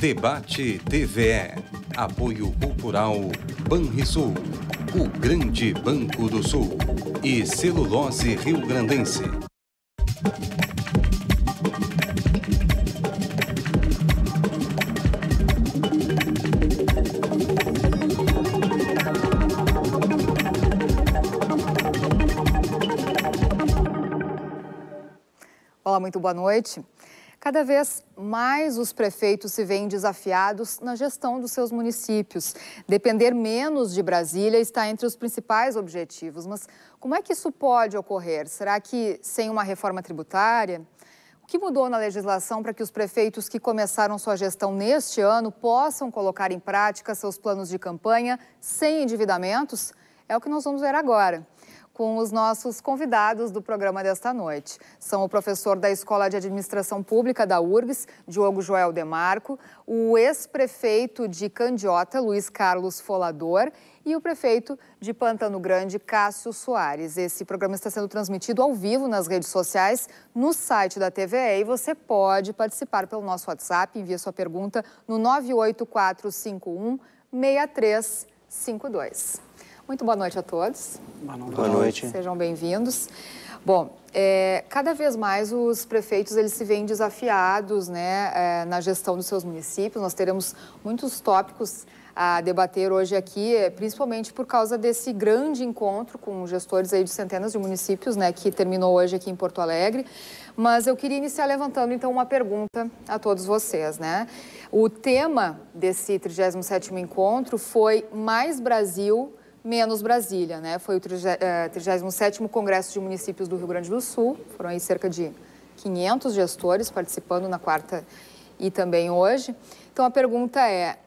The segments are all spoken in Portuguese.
Debate TVE. Apoio Cultural BanriSul, o Grande Banco do Sul e Celulose Rio Grandense. Olá, muito boa noite. Cada vez mais os prefeitos se veem desafiados na gestão dos seus municípios. Depender menos de Brasília está entre os principais objetivos. Mas como é que isso pode ocorrer? Será que sem uma reforma tributária? O que mudou na legislação para que os prefeitos que começaram sua gestão neste ano possam colocar em prática seus planos de campanha sem endividamentos? É o que nós vamos ver agora com os nossos convidados do programa desta noite. São o professor da Escola de Administração Pública da URGS, Diogo Joel de Marco, o ex-prefeito de Candiota, Luiz Carlos Folador, e o prefeito de Pantano Grande, Cássio Soares. Esse programa está sendo transmitido ao vivo nas redes sociais, no site da TVE, e você pode participar pelo nosso WhatsApp, envia sua pergunta no 98451-6352. Muito boa noite a todos. Boa noite. Sejam bem-vindos. Bom, cada vez mais os prefeitos eles se veem desafiados, né, na gestão dos seus municípios. Nós teremos muitos tópicos a debater hoje aqui, principalmente por causa desse grande encontro com gestores aí de centenas de municípios, né, que terminou hoje aqui em Porto Alegre. Mas eu queria iniciar levantando, então, uma pergunta a todos vocês, né? O tema desse 37º encontro foi Mais Brasil, Menos Brasília, né? Foi o 37º Congresso de Municípios do Rio Grande do Sul. Foram aí cerca de 500 gestores participando na quarta e também hoje. Então, a pergunta é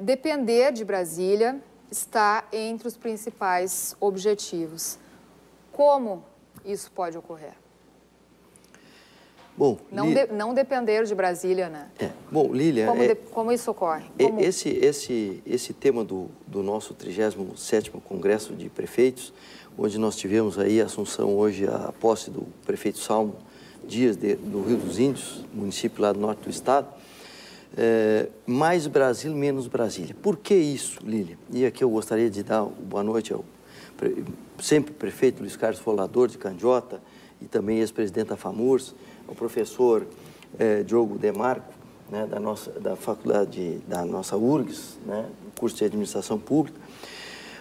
depender de Brasília está entre os principais objetivos. Como isso pode ocorrer? Bom, não depender de Brasília, né? Bom, Lília... Como isso ocorre? Como... Esse tema do nosso 37º Congresso de Prefeitos, onde nós tivemos aí a assunção hoje a posse do prefeito Salmo Dias, do Rio dos Índios, município lá do norte do estado, mais Brasil, menos Brasília. Por que isso, Lília? E aqui eu gostaria de dar boa noite ao sempre prefeito Luiz Carlos Folador, de Candiota, e também ex-presidente da FAMURS, o professor Diogo de Marco, né, da faculdade da nossa URGS, né, curso de administração pública.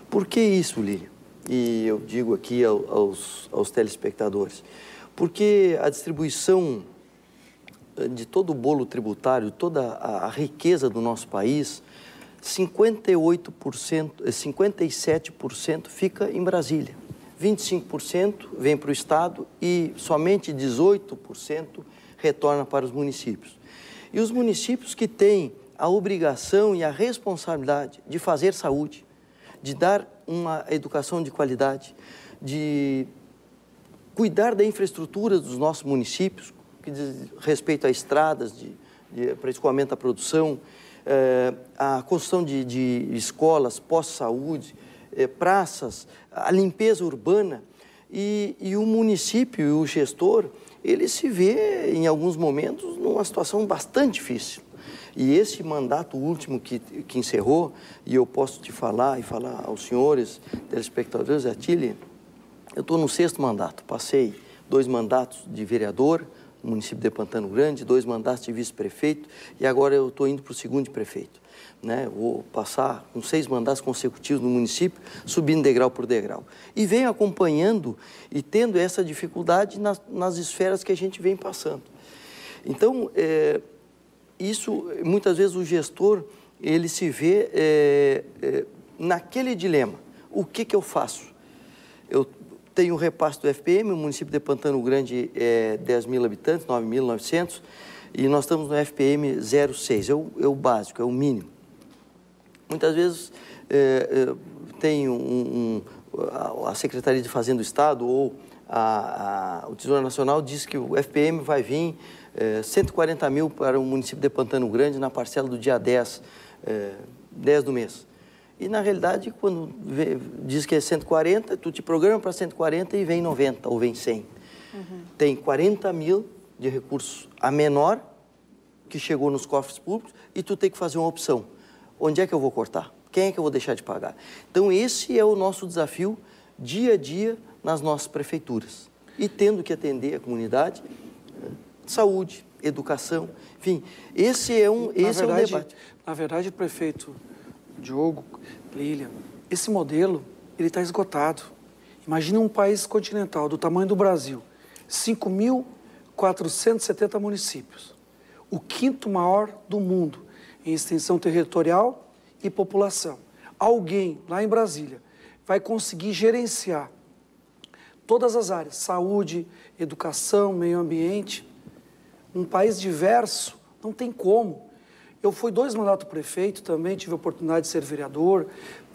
Por que isso, Lília? E eu digo aqui aos telespectadores, porque a distribuição de todo o bolo tributário, toda a riqueza do nosso país, 57% fica em Brasília. 25% vem para o Estado e somente 18% retorna para os municípios. E os municípios que têm a obrigação e a responsabilidade de fazer saúde, de dar uma educação de qualidade, de cuidar da infraestrutura dos nossos municípios, que diz respeito a estradas, para escoamento da produção, a construção de escolas, pós-saúde, praças, a limpeza urbana, e o município e o gestor, ele se vê, em alguns momentos, numa situação bastante difícil. E esse mandato último que encerrou, e eu posso te falar e falar aos senhores telespectadores, a Tilly, eu estou no 6º mandato, passei 2 mandatos de vereador no município de Pantano Grande, 2 mandatos de vice-prefeito, e agora eu estou indo para o 2º de prefeito. Né, vou passar com 6 mandatos consecutivos no município, subindo degrau por degrau. E venho acompanhando e tendo essa dificuldade nas esferas que a gente vem passando. Então, isso, muitas vezes, o gestor, ele se vê naquele dilema. O que eu faço? Eu tenho o repasse do FPM, o município de Pantano Grande é 10 mil habitantes, 9.900, e nós estamos no FPM 06, é o básico, é o mínimo. Muitas vezes tem a Secretaria de Fazenda do Estado ou o Tesouro Nacional diz que o FPM vai vir 140 mil para o município de Pantano Grande na parcela do dia 10 do mês. E, na realidade, quando diz que é 140, tu te programa para 140 e vem 90 ou vem 100. Uhum. Tem 40 mil de recursos a menor que chegou nos cofres públicos e tu tem que fazer uma opção. Onde é que eu vou cortar? Quem é que eu vou deixar de pagar? Então, esse é o nosso desafio dia a dia nas nossas prefeituras. E tendo que atender a comunidade, saúde, educação, enfim, esse é um debate. Na verdade, prefeito Diogo, Lilian, esse modelo ele está esgotado. Imagina um país continental do tamanho do Brasil, 5.470 municípios, o quinto maior do mundo em extensão territorial e população. Alguém lá em Brasília vai conseguir gerenciar todas as áreas, saúde, educação, meio ambiente. Um país diverso, não tem como. Eu fui 2 mandatos prefeito também, tive a oportunidade de ser vereador,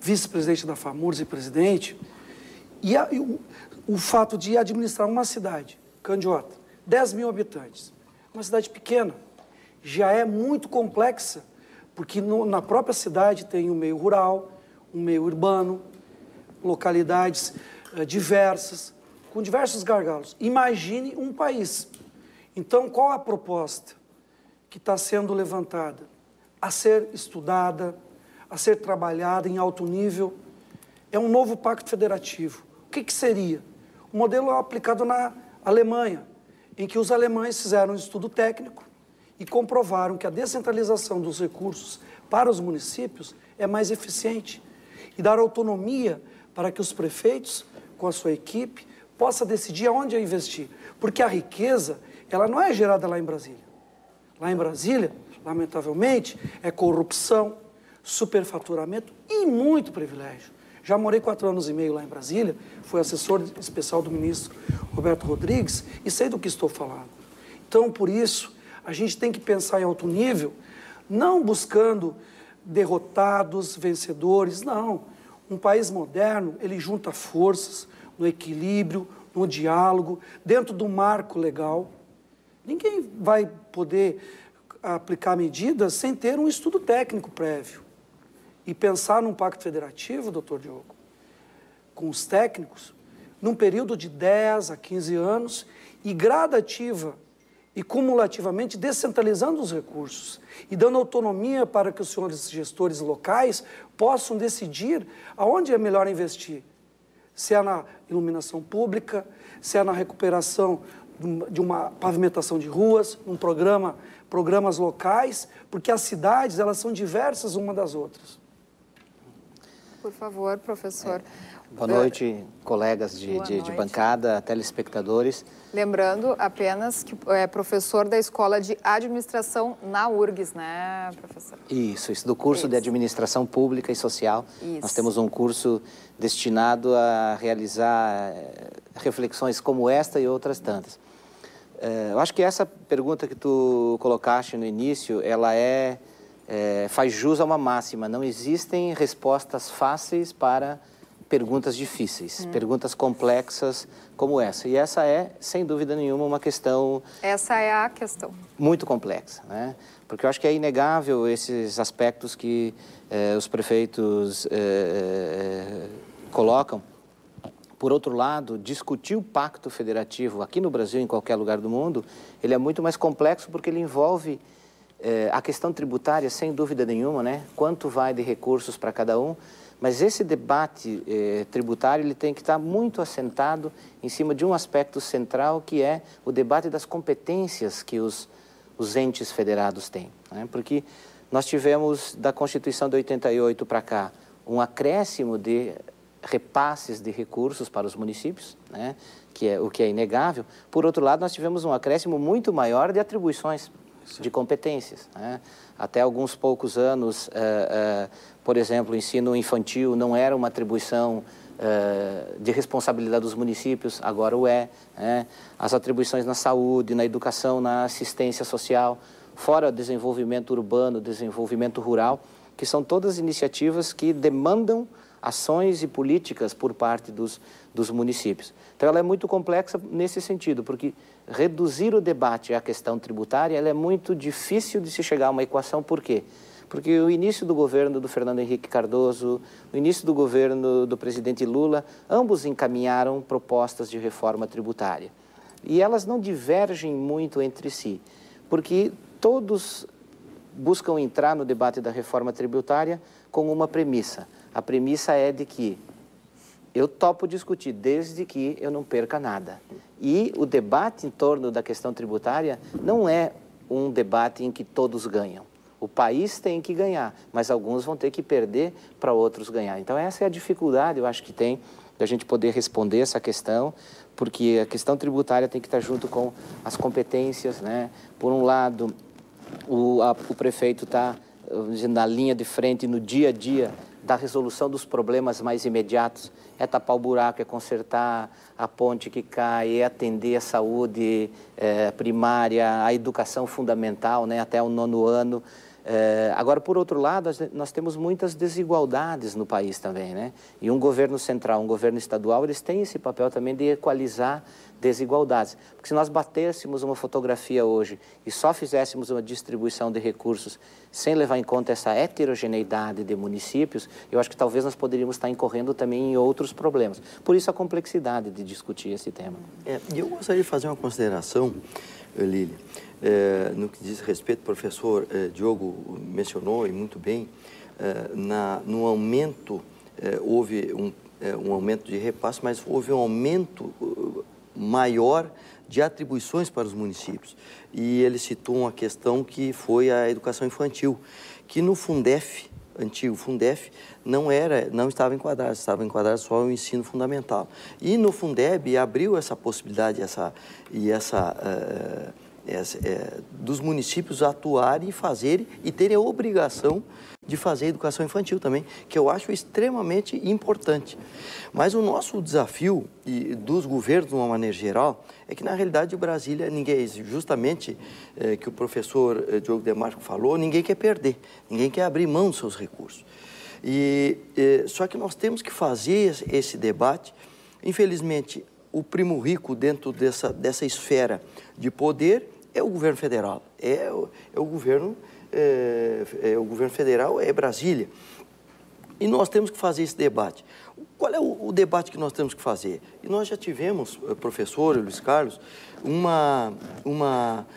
vice-presidente da FAMURS e presidente. E o fato de administrar uma cidade, Candiota, 10 mil habitantes, uma cidade pequena, já é muito complexa, porque na própria cidade tem um meio rural, um meio urbano, localidades diversas, com diversos gargalos. Imagine um país. Então, qual a proposta que está sendo levantada? A ser estudada, a ser trabalhada em alto nível? É um novo pacto federativo. O que, que seria? O modelo aplicado na Alemanha, em que os alemães fizeram um estudo técnico e comprovaram que a descentralização dos recursos para os municípios é mais eficiente e dar autonomia para que os prefeitos, com a sua equipe, possam decidir aonde investir. Porque a riqueza, ela não é gerada lá em Brasília. Lá em Brasília, lamentavelmente, é corrupção, superfaturamento e muito privilégio. Já morei 4 anos e meio lá em Brasília, fui assessor especial do ministro Roberto Rodrigues e sei do que estou falando. Então, por isso, a gente tem que pensar em alto nível, não buscando derrotados, vencedores, não. Um país moderno, ele junta forças no equilíbrio, no diálogo, dentro do marco legal. Ninguém vai poder aplicar medidas sem ter um estudo técnico prévio. E pensar num pacto federativo, doutor Diogo, com os técnicos, num período de 10 a 15 anos e gradativa e cumulativamente descentralizando os recursos e dando autonomia para que os senhores gestores locais possam decidir aonde é melhor investir. Se é na iluminação pública, se é na recuperação de uma pavimentação de ruas, programas locais, porque as cidades, elas são diversas uma das outras. Por favor, professor. Boa noite, colegas de bancada, telespectadores. Lembrando apenas que é professor da Escola de Administração na URGS, né, professor? Isso do curso de Administração Pública e Social. Isso. Nós temos um curso destinado a realizar reflexões como esta e outras tantas. Eu acho que essa pergunta que tu colocaste no início, ela faz jus a uma máxima. Não existem respostas fáceis para perguntas difíceis, perguntas complexas como essa. E essa é, sem dúvida nenhuma, uma questão... Essa é a questão. Muito complexa, né? Porque eu acho que é inegável esses aspectos que os prefeitos colocam. Por outro lado, discutir o pacto federativo aqui no Brasil, em qualquer lugar do mundo, ele é muito mais complexo porque ele envolve... a questão tributária, sem dúvida nenhuma, né? Quanto vai de recursos para cada um, mas esse debate tributário ele tem que estar muito assentado em cima de um aspecto central, que é o debate das competências que os entes federados têm, né? Porque nós tivemos, da Constituição de 88 para cá, um acréscimo de repasses de recursos para os municípios, né? Que é o que é inegável. Por outro lado, nós tivemos um acréscimo muito maior de atribuições, de competências, né? Até alguns poucos anos, por exemplo, o ensino infantil não era uma atribuição de responsabilidade dos municípios, agora o é, né? As atribuições na saúde, na educação, na assistência social, fora o desenvolvimento urbano, desenvolvimento rural, que são todas iniciativas que demandam ações e políticas por parte dos municípios. Então, ela é muito complexa nesse sentido, porque reduzir o debate à questão tributária, ela é muito difícil de se chegar a uma equação. Por quê? Porque o início do governo do Fernando Henrique Cardoso, o início do governo do presidente Lula, ambos encaminharam propostas de reforma tributária. E elas não divergem muito entre si, porque todos buscam entrar no debate da reforma tributária com uma premissa. A premissa é de que eu topo discutir desde que eu não perca nada. E o debate em torno da questão tributária não é um debate em que todos ganham. O país tem que ganhar, mas alguns vão ter que perder para outros ganhar. Então, essa é a dificuldade, eu acho que tem, da gente poder responder essa questão, porque a questão tributária tem que estar junto com as competências, né? Por um lado, o prefeito está na linha de frente, no dia a dia, da resolução dos problemas mais imediatos, é tapar o buraco, é consertar a ponte que cai, é atender a saúde primária, a educação fundamental, né, até o 9º ano. Agora, por outro lado, nós temos muitas desigualdades no país também, né? E um governo central, um governo estadual, eles têm esse papel também de equalizar desigualdades. Porque se nós batêssemos uma fotografia hoje e só fizéssemos uma distribuição de recursos sem levar em conta essa heterogeneidade de municípios, eu acho que talvez nós poderíamos estar incorrendo também em outros problemas. Por isso a complexidade de discutir esse tema. E eu gostaria de fazer uma consideração, Lília. No que diz respeito, o professor Diogo mencionou, e muito bem, no aumento, houve um aumento de repasse, mas houve um aumento maior de atribuições para os municípios. E ele citou uma questão que foi a educação infantil, que no Fundef, antigo Fundef, não estava enquadrado, estava enquadrado só o ensino fundamental. E no Fundeb abriu essa possibilidade dos municípios atuarem e fazerem e terem a obrigação de fazer educação infantil também, que eu acho extremamente importante. Mas o nosso desafio e dos governos, de uma maneira geral, é que, na realidade, Brasília, ninguém, justamente que o professor Diogo de Marco falou, ninguém quer perder, ninguém quer abrir mão dos seus recursos. Só que nós temos que fazer esse debate, infelizmente. O primo rico dentro dessa esfera de poder é o governo federal, o governo federal, é Brasília. E nós temos que fazer esse debate. Qual é o debate que nós temos que fazer? E nós já tivemos, professor Luiz Carlos,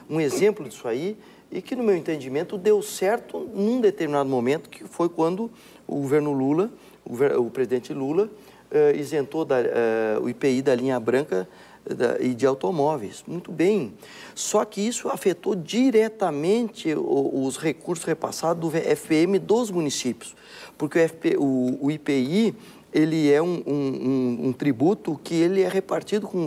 um exemplo disso aí, e que, no meu entendimento, deu certo num determinado momento, que foi quando o governo Lula, o presidente Lula, isentou o IPI da linha branca e de automóveis. Muito bem. Só que isso afetou diretamente os recursos repassados do FPM dos municípios, porque o IPI, ele é um tributo que ele é repartido com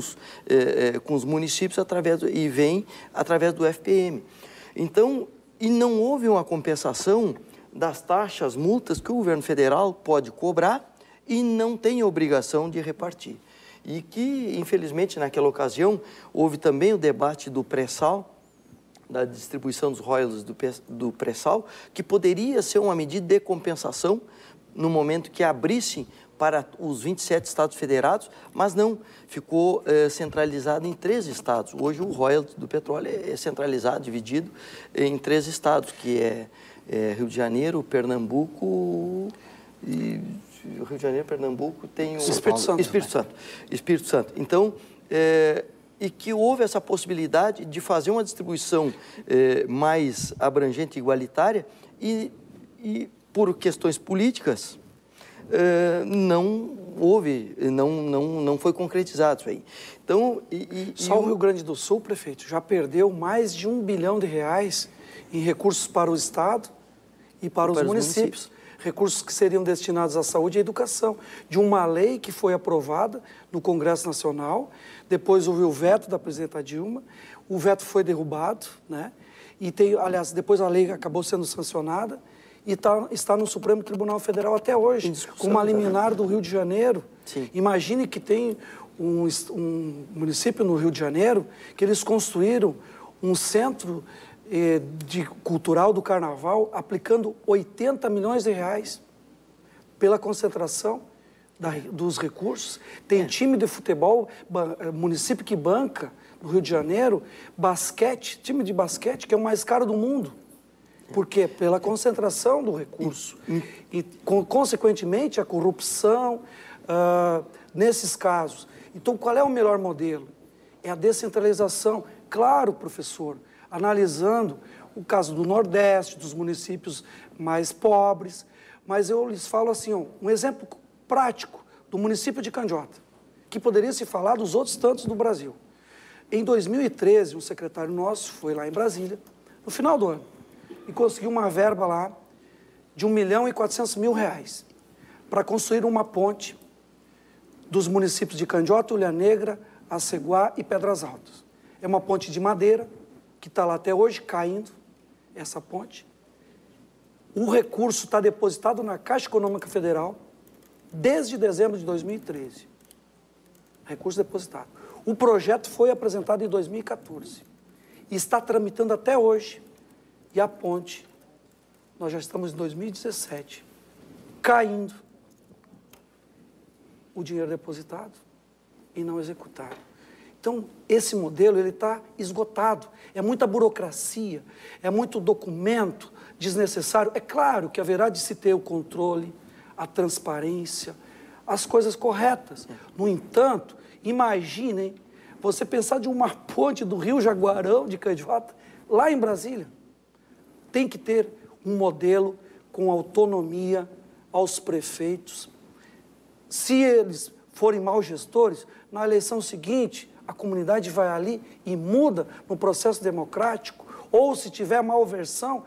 os municípios e vem através do FPM. Então, e não houve uma compensação das taxas, multas que o governo federal pode cobrar e não tem obrigação de repartir. E que, infelizmente, naquela ocasião, houve também o debate do pré-sal, da distribuição dos royalties do pré-sal, que poderia ser uma medida de compensação no momento que abrissem para os 27 estados federados, mas não, ficou centralizado em 3 estados. Hoje, o royalties do petróleo é centralizado, dividido em 3 estados, que é Rio de Janeiro, Pernambuco e... Rio de Janeiro, Pernambuco, tem o Espírito Santo. Então, e que houve essa possibilidade de fazer uma distribuição mais abrangente e igualitária e por questões políticas, não houve, não foi concretizado isso aí. Então, só o Rio Grande do Sul, prefeito, já perdeu mais de R$1 bilhão em recursos para o Estado e para os municípios. Recursos que seriam destinados à saúde e à educação, de uma lei que foi aprovada no Congresso Nacional, depois houve o veto da presidenta Dilma, o veto foi derrubado, né? E tem, aliás, depois a lei acabou sendo sancionada e está no Supremo Tribunal Federal até hoje, com uma liminar do Rio de Janeiro. Sim. Imagine que tem um município no Rio de Janeiro que eles construíram um centro cultural do Carnaval, aplicando R$80 milhões pela concentração dos recursos. Tem time de futebol, município que banca, no Rio de Janeiro, basquete, time de basquete, que é o mais caro do mundo. Por quê? Pela concentração do recurso. E consequentemente, a corrupção nesses casos. Então, qual é o melhor modelo? É a descentralização. Claro, professor, analisando o caso do Nordeste, dos municípios mais pobres, mas eu lhes falo assim, ó, um exemplo prático do município de Candiota, que poderia se falar dos outros tantos do Brasil. Em 2013, um secretário nosso foi lá em Brasília, no final do ano, e conseguiu uma verba lá de R$1.400.000 para construir uma ponte dos municípios de Candiota, Ilha Negra, Aceguá e Pedras Altas. É uma ponte de madeira, que está lá até hoje, caindo, essa ponte. O recurso está depositado na Caixa Econômica Federal desde dezembro de 2013. Recurso depositado. O projeto foi apresentado em 2014 e está tramitando até hoje. E a ponte, nós já estamos em 2017, caindo. O dinheiro depositado e não executado. Então, esse modelo ele está esgotado. É muita burocracia, é muito documento desnecessário. É claro que haverá de se ter o controle, a transparência, as coisas corretas. No entanto, imaginem você pensar de uma ponte do Rio Jaguarão, de Candiota, lá em Brasília. Tem que ter um modelo com autonomia aos prefeitos. Se eles forem maus gestores, na eleição seguinte, a comunidade vai ali e muda no processo democrático, ou se tiver malversão,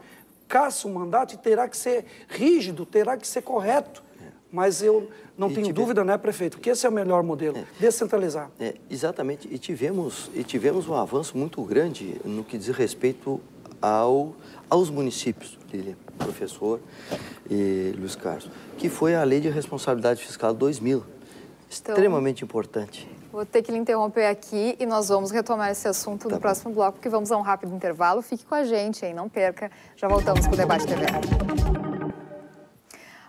caça o mandato e terá que ser rígido, terá que ser correto. Mas eu não tenho dúvida, né, prefeito, que esse é o melhor modelo, descentralizar. É, exatamente, e tivemos um avanço muito grande no que diz respeito aos municípios, Lilian, professor e Luiz Carlos, que foi a Lei de Responsabilidade Fiscal 2000, extremamente importante. Vou ter que lhe interromper aqui e nós vamos retomar esse assunto no próximo bloco, porque vamos a um rápido intervalo. Fique com a gente, hein? Não perca. Já voltamos com o Debate TV.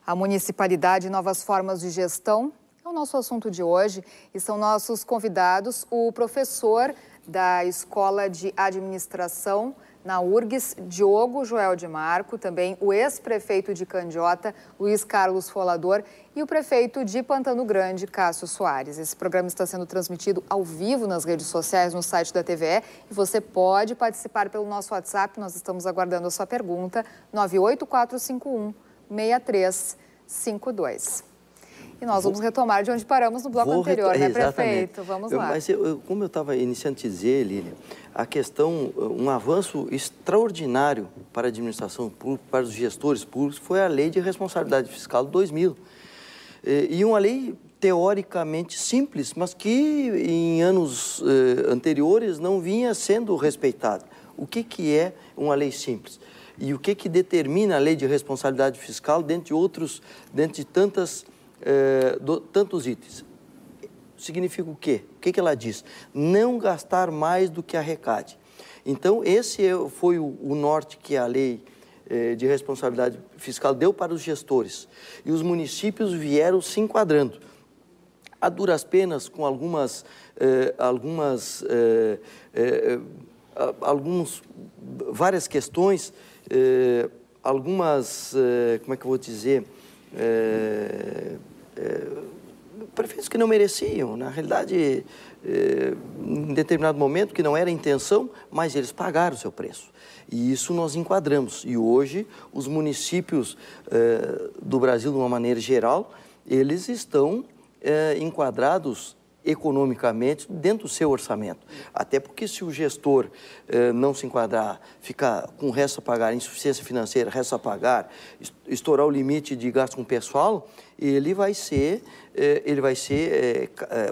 A municipalidade e novas formas de gestão é o nosso assunto de hoje e são nossos convidados o professor da Escola de Administração na URGS, Diogo Joel de Marco, também o ex-prefeito de Candiota, Luiz Carlos Folador, e o prefeito de Pantano Grande, Cássio Soares. Esse programa está sendo transmitido ao vivo nas redes sociais, no site da TVE, e você pode participar pelo nosso WhatsApp, nós estamos aguardando a sua pergunta, 98451-6352. E nós vamos retomar de onde paramos no bloco anterior, né, prefeito? Vamos lá. Mas como eu estava iniciando a te dizer, Lilian, a questão, um avanço extraordinário para a administração pública, para os gestores públicos, foi a Lei de Responsabilidade Fiscal 2000. E uma lei teoricamente simples, mas que em anos anteriores não vinha sendo respeitada. O que é uma lei simples? E o que determina a Lei de Responsabilidade Fiscal, dentre tantas... tantos itens. Significa o quê? O que ela diz? Não gastar mais do que arrecade. Então, esse foi o norte que a lei de responsabilidade fiscal deu para os gestores. E os municípios vieram se enquadrando. A duras penas, com várias questões, como é que eu vou dizer... prefeitos que não mereciam, na realidade, em determinado momento, que não era a intenção, mas eles pagaram o seu preço. E isso nós enquadramos. E hoje, os municípios do Brasil, de uma maneira geral, eles estão enquadrados economicamente dentro do seu orçamento. Até porque se o gestor não se enquadrar, ficar com resto a pagar, insuficiência financeira, resto a pagar, estourar o limite de gasto com o pessoal,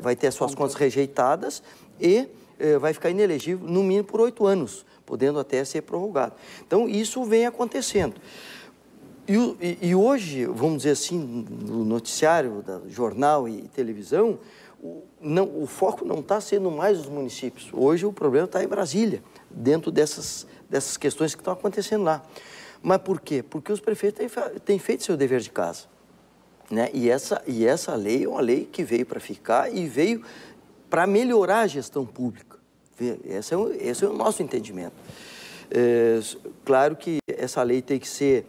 vai ter as suas contas rejeitadas e vai ficar inelegível no mínimo por 8 anos, podendo até ser prorrogado. Então, isso vem acontecendo. E hoje, vamos dizer assim, no noticiário, jornal e televisão, o foco não está sendo mais os municípios. Hoje o problema está em Brasília, dentro dessas questões que estão acontecendo lá. Mas por quê? Porque os prefeitos têm feito seu dever de casa, né? E essa lei é uma lei que veio para ficar e veio para melhorar a gestão pública. Esse é o nosso entendimento. Claro que essa lei tem que ser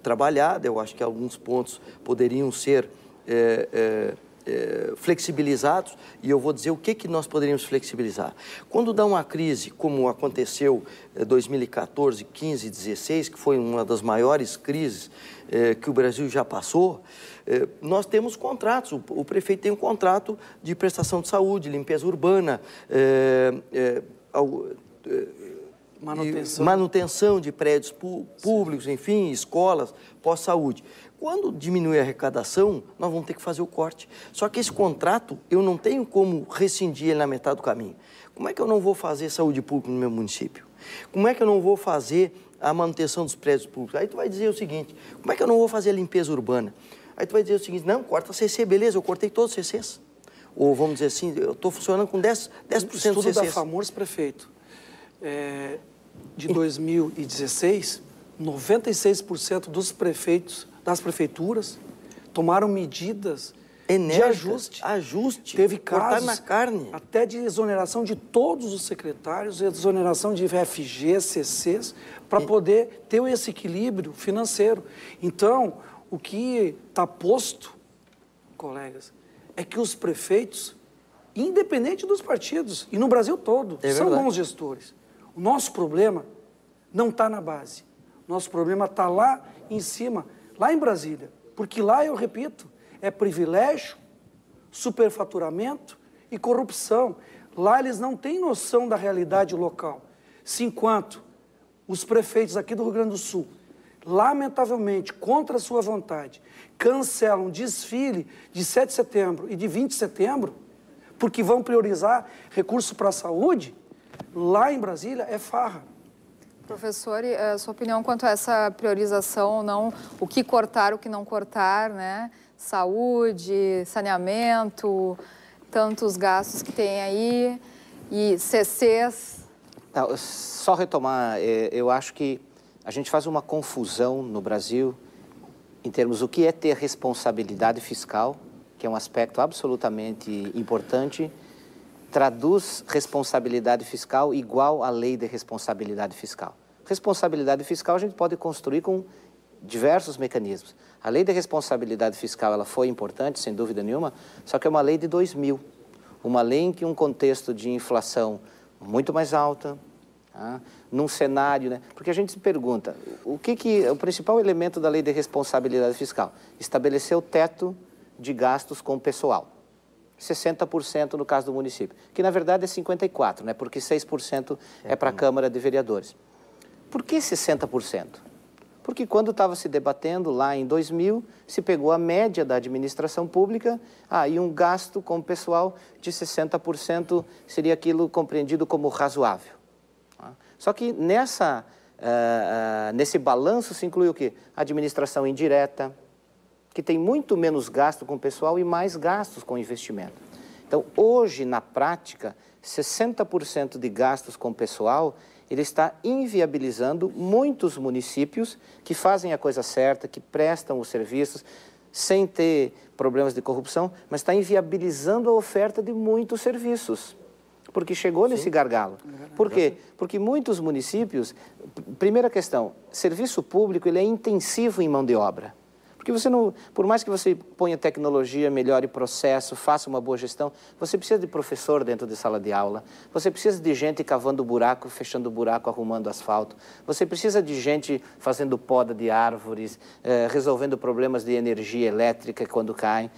trabalhada, eu acho que alguns pontos poderiam ser flexibilizados, e eu vou dizer o que, que nós poderíamos flexibilizar. Quando dá uma crise, como aconteceu em 2014, 15, 16, que foi uma das maiores crises que o Brasil já passou, nós temos contratos, o prefeito tem um contrato de prestação de saúde, limpeza urbana, manutenção de prédios públicos, enfim, escolas, pós-saúde. Quando diminuir a arrecadação, nós vamos ter que fazer o corte. Só que esse contrato, eu não tenho como rescindir ele na metade do caminho. Como é que eu não vou fazer saúde pública no meu município? Como é que eu não vou fazer a manutenção dos prédios públicos? Aí tu vai dizer o seguinte, como é que eu não vou fazer a limpeza urbana? Aí tu vai dizer o seguinte, não, corta CC, beleza, eu cortei todos os CCs. Ou vamos dizer assim, eu estou funcionando com 10% do CCs. Estudo da FAMURS, prefeito, de 2016, 96% dos prefeitos, das prefeituras, tomaram medidas de ajuste. Teve casos na carne. Até de exoneração de todos os secretários, exoneração de FG, CCs, para poder ter esse equilíbrio financeiro. Então, o que está posto, colegas, é que os prefeitos, independente dos partidos, e no Brasil todo, são bons gestores. O nosso problema não está na base. Nosso problema está lá em cima, lá em Brasília. Porque lá, eu repito, é privilégio, superfaturamento e corrupção. Lá eles não têm noção da realidade local. Se enquanto os prefeitos aqui do Rio Grande do Sul, lamentavelmente, contra a sua vontade, cancelam o desfile de 7 de setembro e de 20 de setembro, porque vão priorizar recursos para a saúde, lá em Brasília é farra. Professor, e a sua opinião quanto a essa priorização ou não, o que cortar, o que não cortar, né? Saúde, saneamento, tantos gastos que tem aí, e CCs. Não, só retomar, eu acho que a gente faz uma confusão no Brasil em termos do que é ter responsabilidade fiscal, que é um aspecto absolutamente importante. Traduz responsabilidade fiscal igual à lei de responsabilidade fiscal. Responsabilidade fiscal a gente pode construir com diversos mecanismos. A lei de responsabilidade fiscal ela foi importante, sem dúvida nenhuma, só que é uma lei de 2000. Uma lei em que um contexto de inflação muito mais alta, tá? Num cenário... né? Porque a gente se pergunta, o que é o principal elemento da lei de responsabilidade fiscal? Estabelecer o teto de gastos com o pessoal. 60% no caso do município, que na verdade é 54%, né? Porque 6% é para a Câmara de Vereadores. Por que 60%? Porque quando estava se debatendo lá em 2000, se pegou a média da administração pública, aí um gasto com o pessoal de 60% seria aquilo compreendido como razoável. Só que nesse balanço se inclui o quê? Administração indireta, que tem muito menos gasto com o pessoal e mais gastos com investimento. Então, hoje, na prática, 60% de gastos com o pessoal, ele está inviabilizando muitos municípios que fazem a coisa certa, que prestam os serviços sem ter problemas de corrupção, mas está inviabilizando a oferta de muitos serviços, porque chegou nesse gargalo. Por quê? Porque muitos municípios, primeira questão, serviço público ele é intensivo em mão de obra. Porque você não, por mais que você ponha tecnologia, melhore processo, faça uma boa gestão, você precisa de professor dentro de sala de aula, você precisa de gente cavando buraco, fechando buraco, arrumando asfalto, você precisa de gente fazendo poda de árvores, resolvendo problemas de energia elétrica quando caem.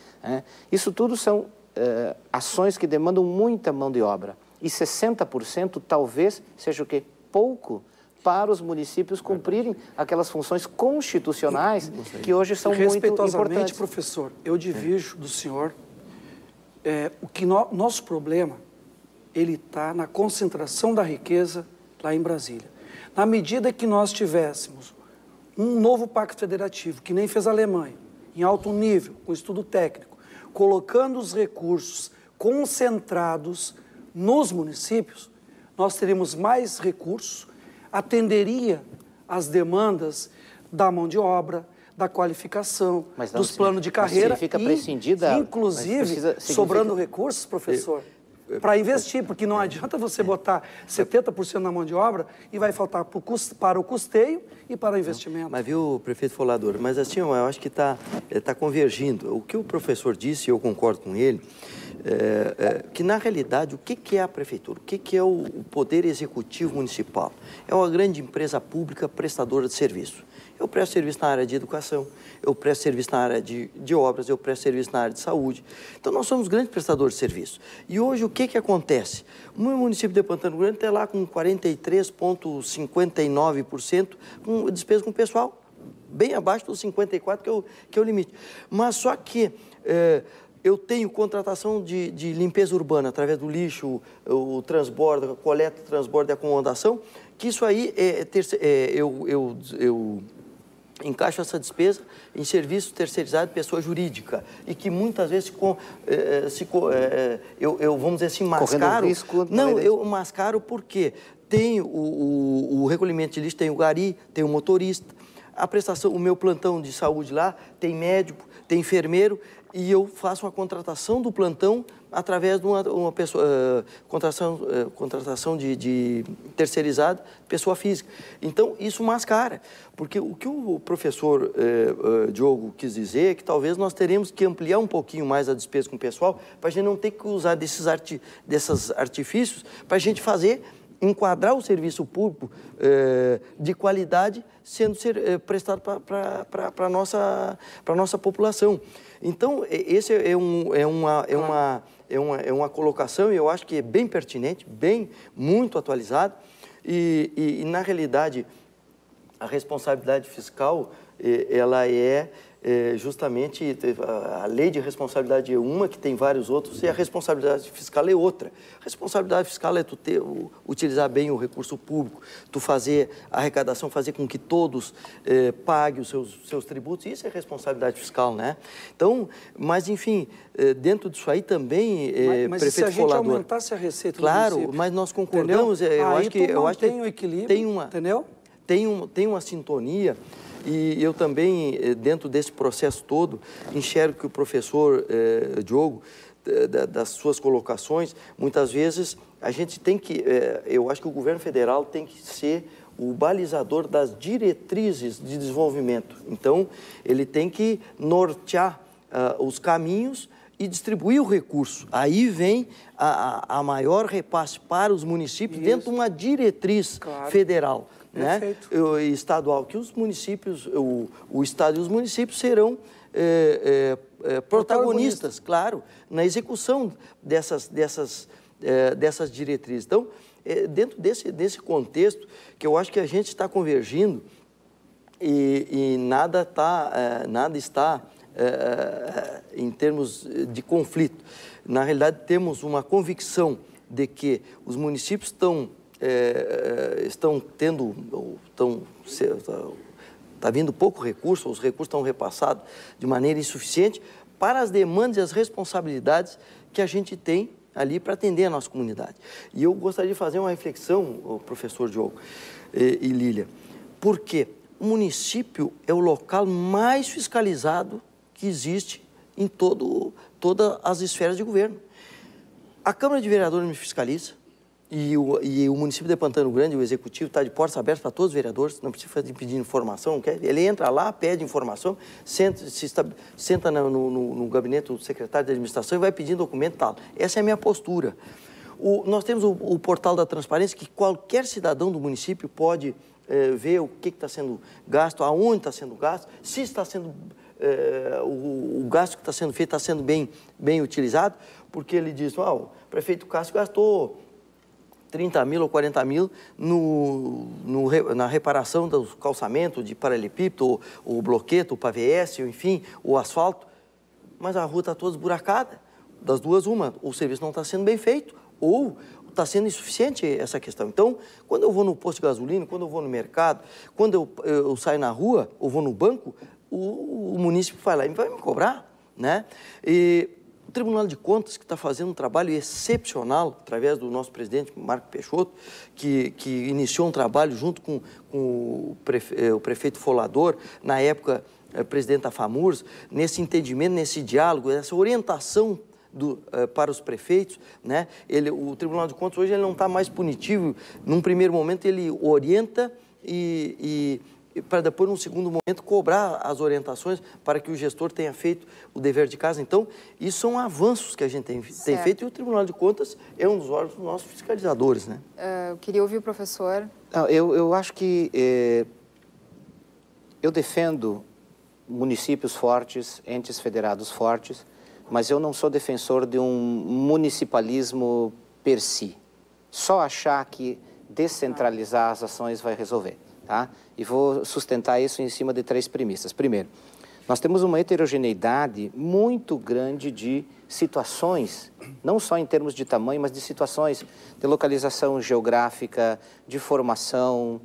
Isso tudo são ações que demandam muita mão de obra. E 60% talvez seja o quê? Pouco para os municípios cumprirem aquelas funções constitucionais que hoje são muito importantes. Respeitosamente, professor, eu divirjo do senhor. O que nosso problema, ele está na concentração da riqueza lá em Brasília. Na medida que nós tivéssemos um novo pacto federativo, que nem fez a Alemanha, em alto nível, com estudo técnico, colocando os recursos concentrados nos municípios, nós teríamos mais recursos, atenderia às demandas da mão de obra, da qualificação, dos planos de carreira, inclusive sobrando recursos, professor. para investir, porque não adianta você botar 70% na mão de obra e vai faltar para o custeio e para o investimento. Mas viu, prefeito Folador, mas assim, eu acho que está convergindo. O que o professor disse, eu concordo com ele, que na realidade o que é a prefeitura, o que é o poder executivo municipal? É uma grande empresa pública prestadora de serviço. Eu presto serviço na área de educação, eu presto serviço na área de obras, eu presto serviço na área de saúde. Então, nós somos grandes prestadores de serviço. E hoje, o que acontece? O município de Pantano Grande está lá com 43,59% com despesa com pessoal, bem abaixo dos 54% que é o limite. Mas só que... eu tenho contratação de limpeza urbana através do lixo, o transbordo, coleta, transbordo e acomodação, que isso aí eu encaixo essa despesa em serviço terceirizado de pessoa jurídica e que muitas vezes eu vamos dizer assim, mascaro. Risco, não, eu mascaro porque tem o recolhimento de lixo, tem o gari, tem o motorista, a prestação, o meu plantão de saúde lá tem médico, tem enfermeiro. E eu faço uma contratação do plantão através de uma pessoa, contratação de terceirizado, pessoa física. Então, isso mascara, porque o que o professor Diogo quis dizer é que talvez nós teremos que ampliar um pouquinho mais a despesa com o pessoal para a gente não ter que usar desses artifícios para a gente fazer... enquadrar o serviço público de qualidade sendo prestado para a nossa população. Então, esse é uma colocação, e eu acho que é bem pertinente, muito atualizado, e na realidade, a responsabilidade fiscal, ela é justamente, a lei de responsabilidade é uma, que tem vários outros, e a responsabilidade fiscal é outra. A responsabilidade fiscal é tu utilizar bem o recurso público, tu fazer a arrecadação, fazer com que todos paguem os seus tributos, isso é responsabilidade fiscal, né? Então, mas enfim, dentro disso aí também, mas prefeito Folador... Mas se a gente aumentasse a receita do município... Claro, mas nós concordamos, eu acho que tem um equilíbrio, tem uma, entendeu? Tem uma sintonia. E eu também, dentro desse processo todo, enxergo que o professor Diogo, das suas colocações, muitas vezes a gente tem que, eu acho que o governo federal tem que ser o balizador das diretrizes de desenvolvimento. Então, ele tem que nortear os caminhos e distribuir o recurso. Aí vem a maior repasse para os municípios. Isso. Dentro de uma diretriz, claro, federal. Né? Estadual, que os municípios, o Estado e os municípios serão protagonistas, claro, na execução dessas diretrizes. Então, dentro desse contexto, que eu acho que a gente está convergindo e nada está em termos de conflito. Na realidade, temos uma convicção de que os municípios está vindo pouco recurso, os recursos estão repassados de maneira insuficiente para as demandas e as responsabilidades que a gente tem ali para atender a nossa comunidade. E eu gostaria de fazer uma reflexão, professor Diogo e Lília, porque o município é o local mais fiscalizado que existe em todas as esferas de governo. A Câmara de Vereadores me fiscaliza, e o município de Pantano Grande, o executivo, está de portas abertas para todos os vereadores, não precisa pedir informação, ele entra lá, pede informação, senta no gabinete do secretário de administração e vai pedindo documento e tal. Essa é a minha postura. Nós temos o portal da transparência, que qualquer cidadão do município pode ver o que está sendo gasto, aonde está sendo gasto, se está sendo... o gasto que está sendo feito está sendo bem utilizado, porque ele diz, o prefeito Cássio gastou... 30 mil ou 40 mil na reparação dos calçamentos de paralelepípedo, o bloqueto, o PVS, enfim, o asfalto. Mas a rua está toda esburacada. Das duas, uma. O serviço não está sendo bem feito ou está sendo insuficiente essa questão. Então, quando eu vou no posto de gasolina, quando eu vou no mercado, quando eu saio na rua ou vou no banco, o município vai lá e vai me cobrar, né? O Tribunal de Contas, que está fazendo um trabalho excepcional, através do nosso presidente Marco Peixoto, que iniciou um trabalho junto com o prefeito Folador, na época presidente da FAMURS, nesse entendimento, nesse diálogo, nessa orientação para os prefeitos, né? O Tribunal de Contas hoje ele não está mais punitivo. Num primeiro momento ele orienta e para depois, num segundo momento, cobrar as orientações para que o gestor tenha feito o dever de casa. Então, isso são avanços que a gente tem feito, e o Tribunal de Contas é um dos órgãos dos nossos fiscalizadores, né? Eu queria ouvir o professor. Não, eu acho que eu defendo municípios fortes, entes federados fortes, mas eu não sou defensor de um municipalismo per si. Só achar que descentralizar as ações vai resolver. Tá? E vou sustentar isso em cima de três premissas. Primeiro, nós temos uma heterogeneidade muito grande de situações, não só em termos de tamanho, mas de situações de localização geográfica, de formação,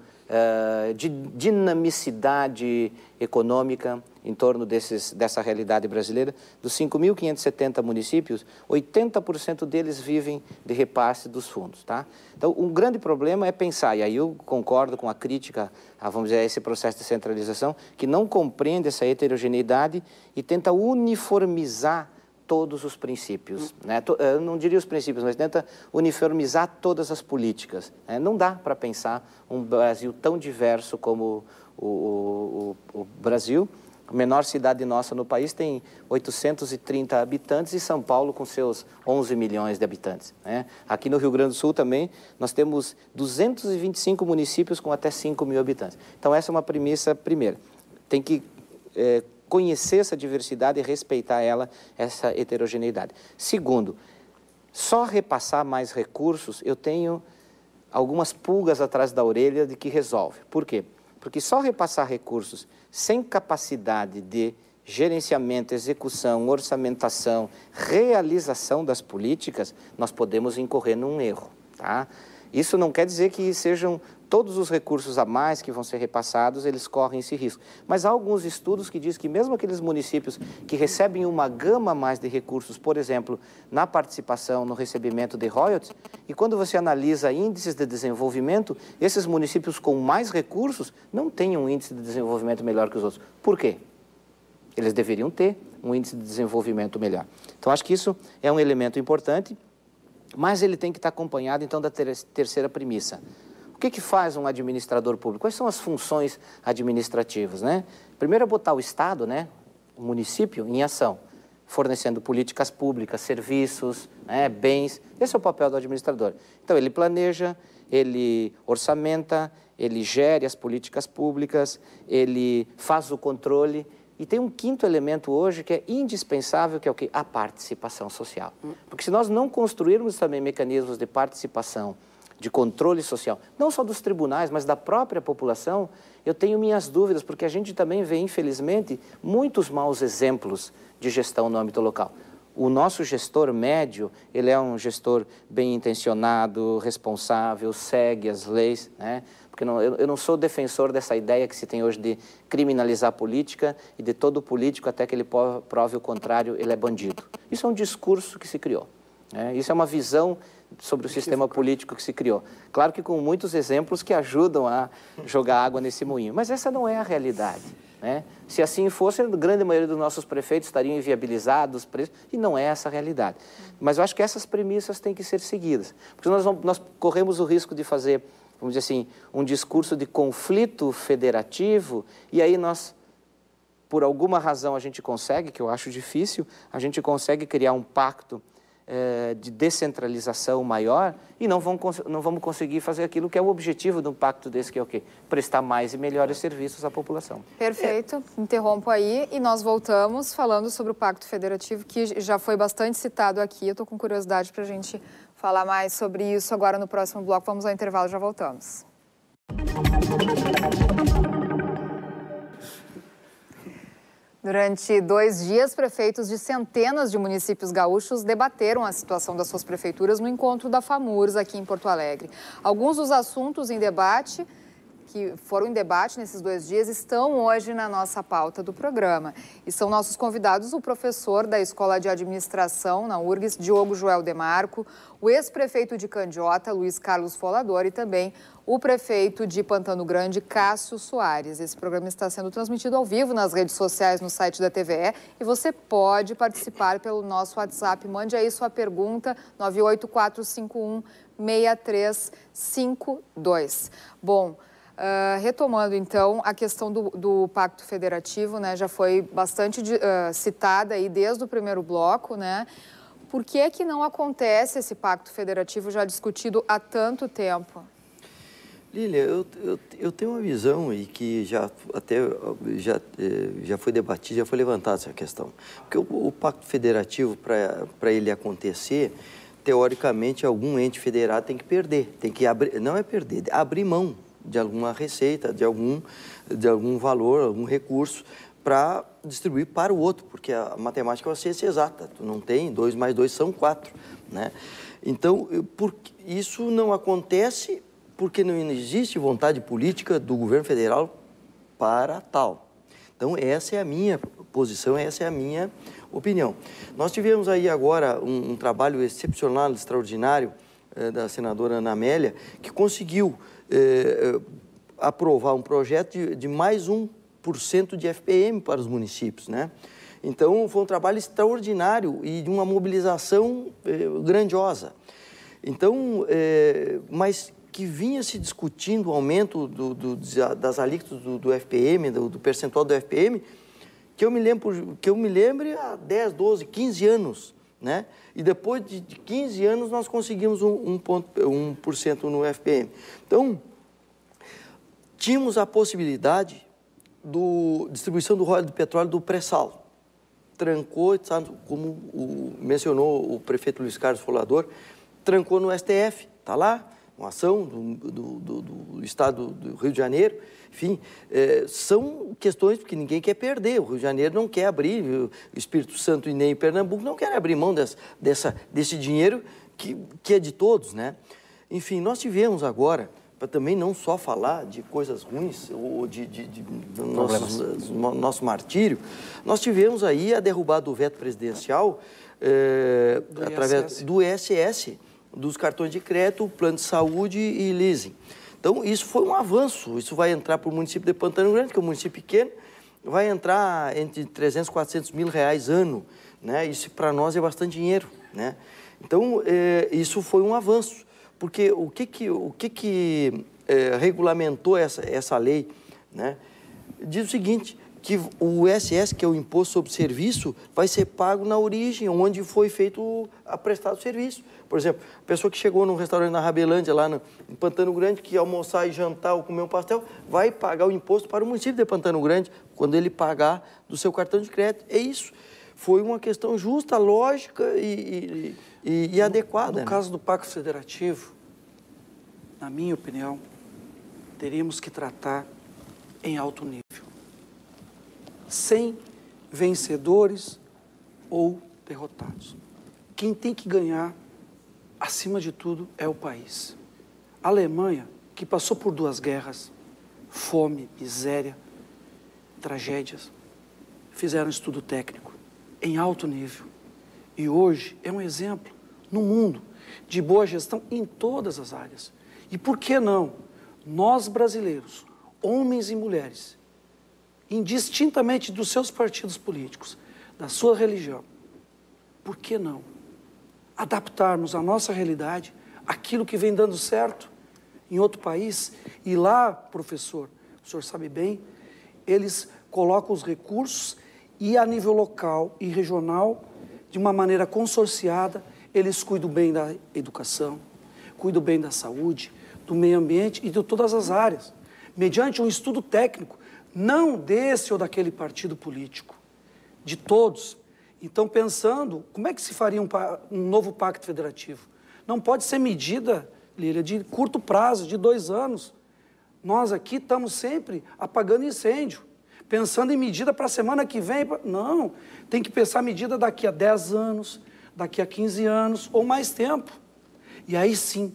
de dinamicidade econômica em torno dessa realidade brasileira. Dos 5.570 municípios, 80% deles vivem de repasse dos fundos, tá? Então, um grande problema é pensar, e aí eu concordo com a crítica a, vamos dizer, esse processo de centralização, que não compreende essa heterogeneidade e tenta uniformizar todos os princípios, né? Eu não diria os princípios, mas tenta uniformizar todas as políticas, né? Não dá para pensar um Brasil tão diverso como o Brasil. A menor cidade nossa no país tem 830 habitantes e São Paulo com seus 11 milhões de habitantes, né? Aqui no Rio Grande do Sul também nós temos 225 municípios com até 5 mil habitantes. Então essa é uma premissa primeira. Tem que conhecer essa diversidade e respeitar ela, essa heterogeneidade. Segundo, só repassar mais recursos, eu tenho algumas pulgas atrás da orelha de que resolve. Por quê? Porque só repassar recursos sem capacidade de gerenciamento, execução, orçamentação, realização das políticas, nós podemos incorrer num erro, tá? Isso não quer dizer que sejam todos os recursos a mais que vão ser repassados, eles correm esse risco. Mas há alguns estudos que dizem que mesmo aqueles municípios que recebem uma gama a mais de recursos, por exemplo, na participação, no recebimento de royalties, e quando você analisa índices de desenvolvimento, esses municípios com mais recursos não têm um índice de desenvolvimento melhor que os outros. Por quê? Eles deveriam ter um índice de desenvolvimento melhor. Então, acho que isso é um elemento importante, mas ele tem que estar acompanhado, então, da terceira premissa. O que faz um administrador público? Quais são as funções administrativas, né? Primeiro é botar o Estado, né, o município, em ação, fornecendo políticas públicas, serviços, né, bens. Esse é o papel do administrador. Então, ele planeja, ele orçamenta, ele gere as políticas públicas, ele faz o controle. E tem um quinto elemento hoje que é indispensável, que é o quê? A participação social. Porque se nós não construirmos também mecanismos de participação, de controle social, não só dos tribunais, mas da própria população, eu tenho minhas dúvidas, porque a gente também vê, infelizmente, muitos maus exemplos de gestão no âmbito local. O nosso gestor médio, ele é um gestor bem intencionado, responsável, segue as leis, né? Porque eu não sou defensor dessa ideia que se tem hoje de criminalizar a política e de todo político, até que ele prove o contrário, ele é bandido. Isso é um discurso que se criou, né? Isso é uma visão sobre o sistema político que se criou. Claro que com muitos exemplos que ajudam a jogar água nesse moinho, mas essa não é a realidade, né? Se assim fosse, a grande maioria dos nossos prefeitos estariam inviabilizados, presos, e não é essa a realidade. Mas eu acho que essas premissas têm que ser seguidas, porque nós corremos o risco de fazer, vamos dizer assim, um discurso de conflito federativo, e aí nós, por alguma razão, a gente consegue, que eu acho difícil, a gente consegue criar um pacto de descentralização maior e não vamos conseguir fazer aquilo que é o objetivo de um pacto desse, que é o quê? Prestar mais e melhores serviços à população. Perfeito. Interrompo aí e nós voltamos falando sobre o Pacto Federativo, que já foi bastante citado aqui. Eu estou com curiosidade para a gente falar mais sobre isso agora no próximo bloco. Vamos ao intervalo, já voltamos. Durante 2 dias, prefeitos de centenas de municípios gaúchos debateram a situação das suas prefeituras no encontro da FAMURS aqui em Porto Alegre. Alguns dos assuntos em debate que foram em debate nesses dois dias, estão hoje na nossa pauta do programa. E são nossos convidados o professor da Escola de Administração na URGS, Diogo Joel de Marco, o ex-prefeito de Candiota, Luiz Carlos Folador, e também o prefeito de Pantano Grande, Cássio Soares. Esse programa está sendo transmitido ao vivo nas redes sociais, no site da TVE, e você pode participar pelo nosso WhatsApp. Mande aí sua pergunta, 98451-6352. Bom, retomando então a questão do Pacto Federativo, né, já foi bastante citada aí desde o primeiro bloco, né? Por que é que não acontece esse Pacto Federativo já discutido há tanto tempo? Lília, eu tenho uma visão e que já foi debatida, já foi levantada essa questão. Porque o Pacto Federativo, para ele acontecer, teoricamente, algum ente federado tem que perder, tem que abrir, não é perder, abrir mão de alguma receita, de algum valor, algum recurso, para distribuir para o outro, porque a matemática é uma ciência exata, tu não tem 2 mais 2 são 4, né? Então, isso não acontece porque não existe vontade política do governo federal para tal. Então, essa é a minha posição, essa é a minha opinião. Nós tivemos aí agora um trabalho excepcional, extraordinário, da senadora Ana Amélia, que conseguiu aprovar um projeto de mais 1% de FPM para os municípios, né? Então, foi um trabalho extraordinário e de uma mobilização grandiosa. Então, mas que vinha se discutindo o aumento das alíquotas do FPM, do percentual do FPM, que eu me lembre há 10, 12, 15 anos, né? E depois de 15 anos nós conseguimos 1% no FPM. Então, tínhamos a possibilidade da distribuição do royalties do petróleo do pré-sal. Trancou, sabe, como mencionou o prefeito Luiz Carlos Folador, trancou no STF, está lá, uma ação do Estado do Rio de Janeiro. Enfim, são questões que ninguém quer perder. O Rio de Janeiro não quer abrir, o Espírito Santo e nem Pernambuco não querem abrir mão desse dinheiro que é de todos, né? Enfim, nós tivemos agora, para também não só falar de coisas ruins ou de nosso martírio, nós tivemos aí a derrubada do veto presidencial através do ISS, dos cartões de crédito, plano de saúde e leasing. Então, isso foi um avanço. Isso vai entrar para o município de Pantano Grande, que é um município pequeno, vai entrar entre 300 e 400 mil reais ano, né? Isso, para nós, é bastante dinheiro, né? Então, isso foi um avanço, porque o que regulamentou essa lei, né? Diz o seguinte, que o ISS, que é o Imposto sobre Serviço, vai ser pago na origem, onde foi feito a prestar o serviço. Por exemplo, a pessoa que chegou num restaurante na Rabelândia, lá em Pantano Grande, que almoçar e jantar ou comer um pastel, vai pagar o imposto para o município de Pantano Grande, quando ele pagar do seu cartão de crédito. É isso. Foi uma questão justa, lógica e adequada. No caso do Pacto Federativo, na minha opinião, teríamos que tratar em alto nível, sem vencedores ou derrotados. Quem tem que ganhar, acima de tudo, é o país. A Alemanha, que passou por 2 guerras, fome, miséria, tragédias, fizeram estudo técnico em alto nível. E hoje é um exemplo no mundo de boa gestão em todas as áreas. E por que não? Nós, brasileiros, homens e mulheres, indistintamente dos seus partidos políticos, da sua religião, por que não adaptarmos à nossa realidade aquilo que vem dando certo em outro país? E lá, professor, o senhor sabe bem, eles colocam os recursos e a nível local e regional, de uma maneira consorciada, eles cuidam bem da educação, cuidam bem da saúde, do meio ambiente e de todas as áreas, mediante um estudo técnico, não desse ou daquele partido político, de todos. Então, pensando, como é que se faria um novo pacto federativo? Não pode ser medida, Lília, de curto prazo, de 2 anos. Nós aqui estamos sempre apagando incêndio, pensando em medida para a semana que vem. Não, tem que pensar medida daqui a 10 anos, daqui a 15 anos ou mais tempo. E aí sim,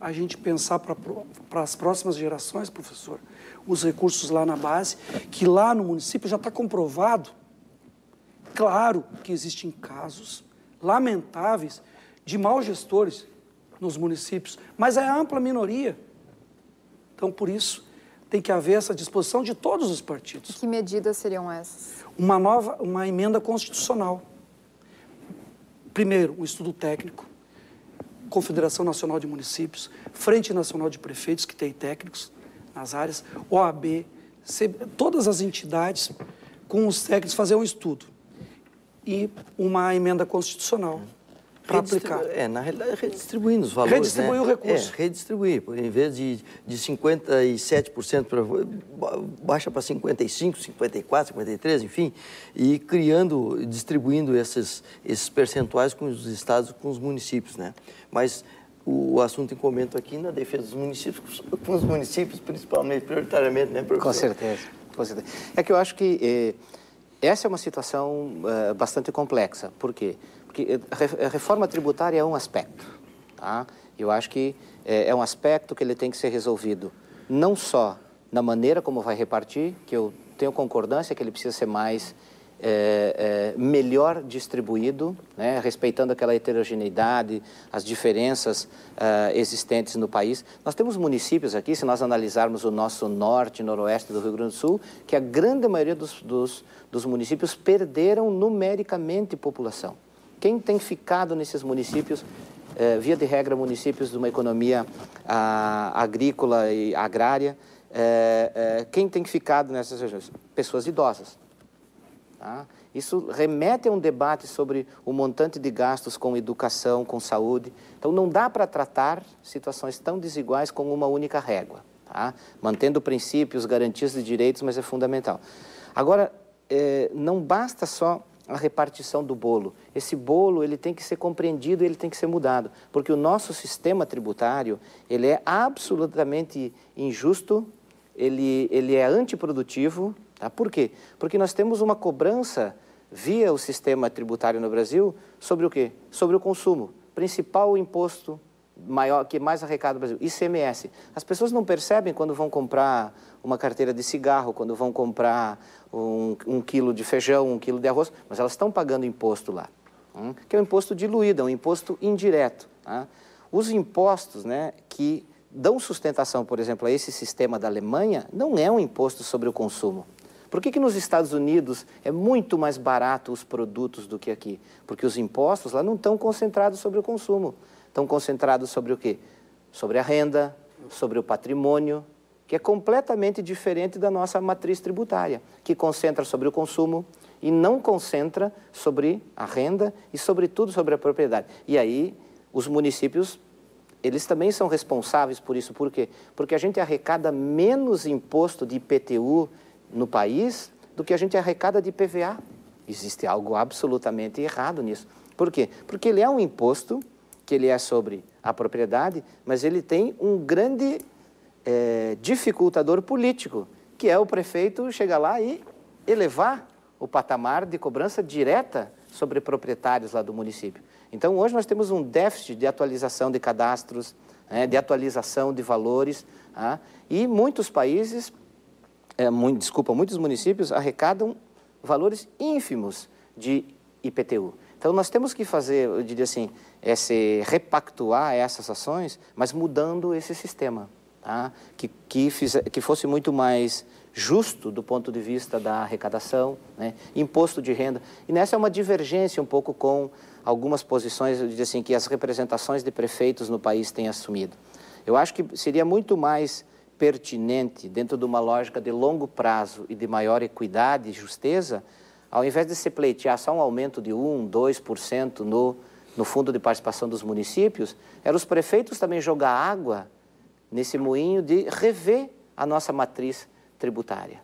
a gente pensar para as próximas gerações, professor, os recursos lá na base, que lá no município já está comprovado. Claro que existem casos lamentáveis de maus gestores nos municípios, mas é ampla minoria. Então, por isso, tem que haver essa disposição de todos os partidos. E que medidas seriam essas? Uma emenda constitucional. Primeiro, um estudo técnico, Confederação Nacional de Municípios, Frente Nacional de Prefeitos, que tem técnicos nas áreas, OAB, todas as entidades com os técnicos fazer um estudo e uma emenda constitucional para aplicar. Na realidade, redistribuindo os valores. Redistribuir, né? O recurso. Redistribuir. Em vez de 57%, baixa para 55%, 54%, 53%, enfim, e criando, distribuindo esses percentuais com os estados, com os municípios, né? Mas o assunto em comento aqui na defesa dos municípios, com os municípios principalmente, prioritariamente, né, professor? Com certeza, com certeza. É que eu acho que essa é uma situação bastante complexa. Por quê? Porque a reforma tributária é um aspecto, tá? Eu acho que é um aspecto que ele tem que ser resolvido não só na maneira como vai repartir, que eu tenho concordância que ele precisa ser mais melhor distribuído, né, respeitando aquela heterogeneidade, as diferenças existentes no país. Nós temos municípios aqui, se nós analisarmos o nosso norte e noroeste do Rio Grande do Sul, que a grande maioria dos municípios perderam numericamente população. Quem tem ficado nesses municípios, via de regra, municípios de uma economia agrícola e agrária, quem tem ficado nessas regiões? Pessoas idosas. Tá? Isso remete a um debate sobre o montante de gastos com educação, com saúde. Então, não dá para tratar situações tão desiguais com uma única régua, tá? Mantendo princípios, garantias de direitos, mas é fundamental. Agora, não basta só a repartição do bolo. Esse bolo, ele tem que ser compreendido, ele tem que ser mudado, porque o nosso sistema tributário, ele é absolutamente injusto, ele é antiprodutivo. Tá? Por quê? Porque nós temos uma cobrança via o sistema tributário no Brasil sobre o quê? Sobre o consumo. Principal imposto maior, que mais arrecada no Brasil, ICMS. As pessoas não percebem quando vão comprar uma carteira de cigarro, quando vão comprar um quilo de feijão, um quilo de arroz, mas elas estão pagando imposto lá, que é um imposto diluído, é um imposto indireto. Tá? Os impostos, né, que dão sustentação, por exemplo, a esse sistema da Alemanha, não é um imposto sobre o consumo. Por que nos Estados Unidos é muito mais barato os produtos do que aqui? Porque os impostos lá não estão concentrados sobre o consumo. Estão concentrados sobre o quê? Sobre a renda, sobre o patrimônio, que é completamente diferente da nossa matriz tributária, que concentra sobre o consumo e não concentra sobre a renda e, sobretudo, sobre a propriedade. E aí, os municípios, eles também são responsáveis por isso. Por quê? Porque a gente arrecada menos imposto de IPTU no país do que a gente arrecada de IPVA. Existe algo absolutamente errado nisso. Por quê? Porque ele é um imposto, que ele é sobre a propriedade, mas ele tem um grande dificultador político, que é o prefeito chegar lá e elevar o patamar de cobrança direta sobre proprietários lá do município. Então, hoje nós temos um déficit de atualização de cadastros, né, de atualização de valores, tá? E muitos países... muitos municípios arrecadam valores ínfimos de IPTU. Então, nós temos que fazer, eu diria assim, repactuar essas ações, mas mudando esse sistema, tá? Que fosse muito mais justo do ponto de vista da arrecadação, né? Imposto de renda. E nessa é uma divergência um pouco com algumas posições, eu diria assim, que as representações de prefeitos no país têm assumido. Eu acho que seria muito mais pertinente, dentro de uma lógica de longo prazo e de maior equidade e justeza, ao invés de se pleitear só um aumento de 1%, 2% no fundo de participação dos municípios, era os prefeitos também jogar água nesse moinho de rever a nossa matriz tributária.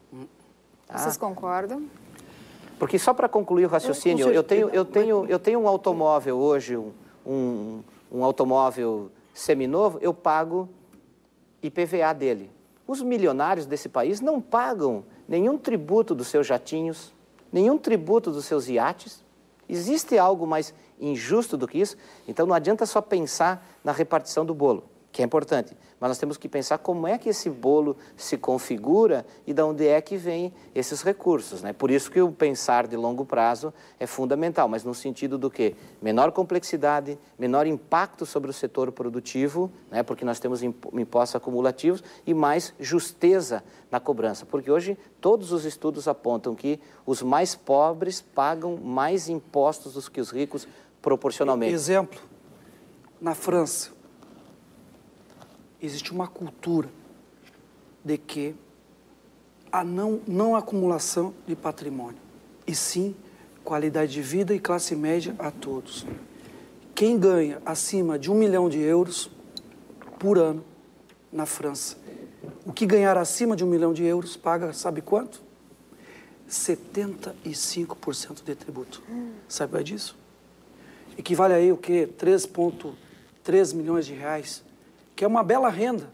Tá? Vocês concordam? Porque só para concluir o raciocínio, eu tenho um automóvel hoje, um automóvel seminovo, eu pago IPVA dele. Os milionários desse país não pagam nenhum tributo dos seus jatinhos, nenhum tributo dos seus iates. Existe algo mais injusto do que isso? Então, não adianta só pensar na repartição do bolo. que é importante, mas nós temos que pensar como é que esse bolo se configura e de onde é que vem esses recursos, né? Por isso que o pensar de longo prazo é fundamental, mas no sentido do quê? Menor complexidade, menor impacto sobre o setor produtivo, né? Porque nós temos impostos acumulativos e mais justeza na cobrança, porque hoje todos os estudos apontam que os mais pobres pagam mais impostos do que os ricos proporcionalmente. Exemplo, na França, existe uma cultura de que a não acumulação de patrimônio, e sim qualidade de vida e classe média a todos. Quem ganha acima de €1 milhão por ano na França, o que ganhar acima de €1 milhão paga, sabe quanto? 75% de tributo. Sabe disso? Equivale aí o quê? 3,3 milhões de reais. Que é uma bela renda,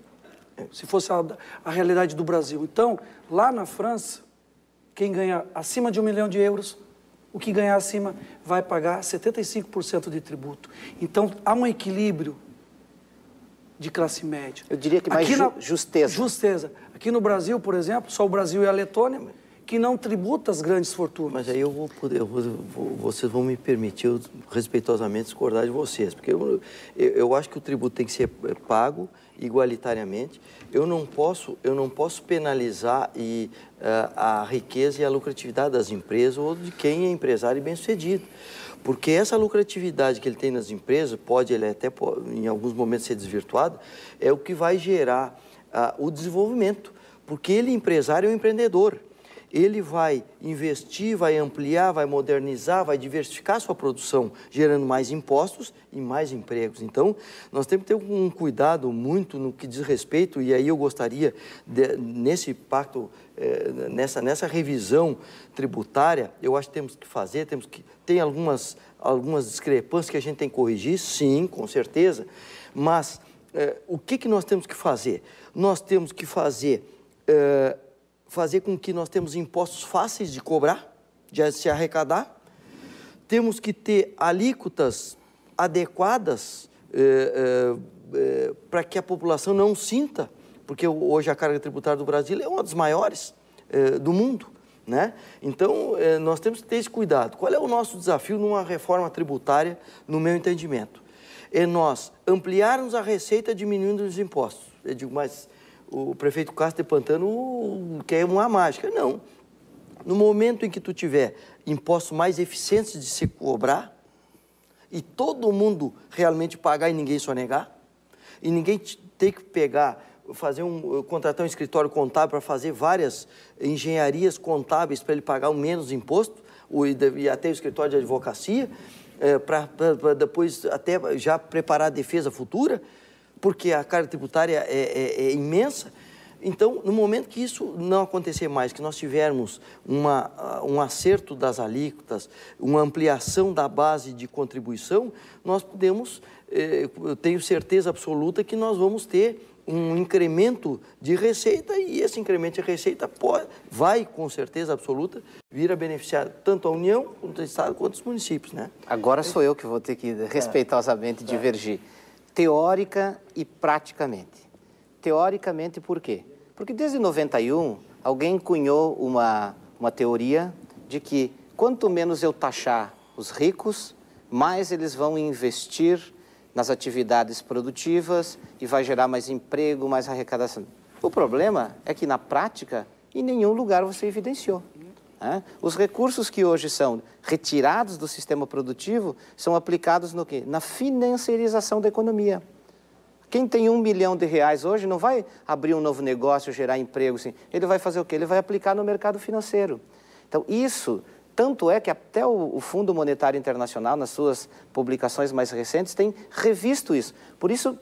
se fosse a realidade do Brasil. Então, lá na França, quem ganha acima de €1 milhão, o que ganhar acima vai pagar 75% de tributo. Então, há um equilíbrio de classe média. Eu diria que mais justeza. Justeza. Aqui no Brasil, por exemplo, só o Brasil e a Letônia, que não tributa as grandes fortunas. Mas aí vocês vão me permitir, eu, respeitosamente, discordar de vocês, porque eu acho que o tributo tem que ser pago igualitariamente. Eu não posso penalizar a riqueza e a lucratividade das empresas ou de quem é empresário e bem-sucedido. Porque essa lucratividade que ele tem nas empresas, pode até em alguns momentos ser desvirtuada, é o que vai gerar o desenvolvimento, porque ele, empresário, é um empreendedor. Ele vai investir, vai ampliar, vai modernizar, vai diversificar a sua produção, gerando mais impostos e mais empregos. Então, nós temos que ter um cuidado muito no que diz respeito, e aí eu gostaria, nesse pacto, nessa revisão tributária, eu acho que temos que fazer, tem algumas discrepâncias que a gente tem que corrigir, sim, com certeza, mas o que nós temos que fazer? Nós temos que fazer com que nós temos impostos fáceis de cobrar, de se arrecadar. Temos que ter alíquotas adequadas para que a população não sinta, porque hoje a carga tributária do Brasil é uma das maiores do mundo, né? Então, nós temos que ter esse cuidado. Qual é o nosso desafio numa reforma tributária, no meu entendimento? É nós ampliarmos a receita diminuindo os impostos. Eu digo, mas o prefeito Cássio de Pantano quer uma mágica. Não. No momento em que tu tiver impostos mais eficientes de se cobrar e todo mundo realmente pagar e ninguém sonegar, e ninguém ter que contratar um escritório contábil para fazer várias engenharias contábeis para ele pagar o menos imposto, e até o escritório de advocacia, para depois até já preparar a defesa futura, porque a carga tributária é imensa. Então, no momento que isso não acontecer mais, que nós tivermos um acerto das alíquotas, uma ampliação da base de contribuição, nós podemos, eu tenho certeza absoluta que nós vamos ter um incremento de receita, e esse incremento de receita vai, com certeza absoluta, vir a beneficiar tanto a União, quanto o Estado, quanto os municípios, né? Agora sou eu que vou ter que respeitosamente divergir. Teórica e praticamente. Teoricamente, por quê? Porque desde 91, alguém cunhou uma teoria de que quanto menos eu taxar os ricos, mais eles vão investir nas atividades produtivas e vai gerar mais emprego, mais arrecadação. O problema é que, na prática, em nenhum lugar você evidenciou. Os recursos que hoje são retirados do sistema produtivo são aplicados no quê? Na financiarização da economia. Quem tem R$1 milhão hoje não vai abrir um novo negócio, gerar emprego, assim. Ele vai fazer o quê? Ele vai aplicar no mercado financeiro. Então, isso, tanto é que até o Fundo Monetário Internacional, nas suas publicações mais recentes, tem revisto isso.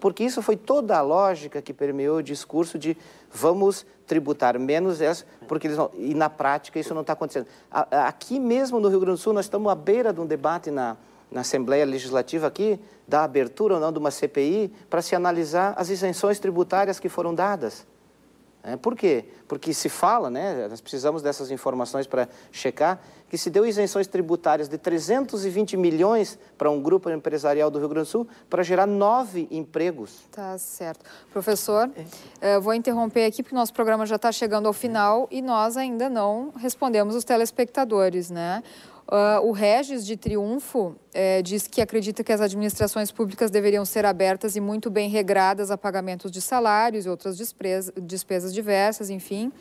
Porque isso foi toda a lógica que permeou o discurso de vamos tributar menos essa, porque eles não... E na prática isso não está acontecendo. Aqui mesmo no Rio Grande do Sul, nós estamos à beira de um debate na Assembleia Legislativa aqui, da abertura ou não de uma CPI, para se analisar as isenções tributárias que foram dadas. Por quê? Porque se fala, né, nós precisamos dessas informações para checar, que se deu isenções tributárias de 320 milhões para um grupo empresarial do Rio Grande do Sul para gerar 9 empregos. Tá certo. Professor, eu vou interromper aqui porque o nosso programa já está chegando ao final e nós ainda não respondemos os telespectadores, né? O Regis de Triunfo diz que acredita que as administrações públicas deveriam ser abertas e muito bem regradas a pagamentos de salários e outras despesas diversas, enfim,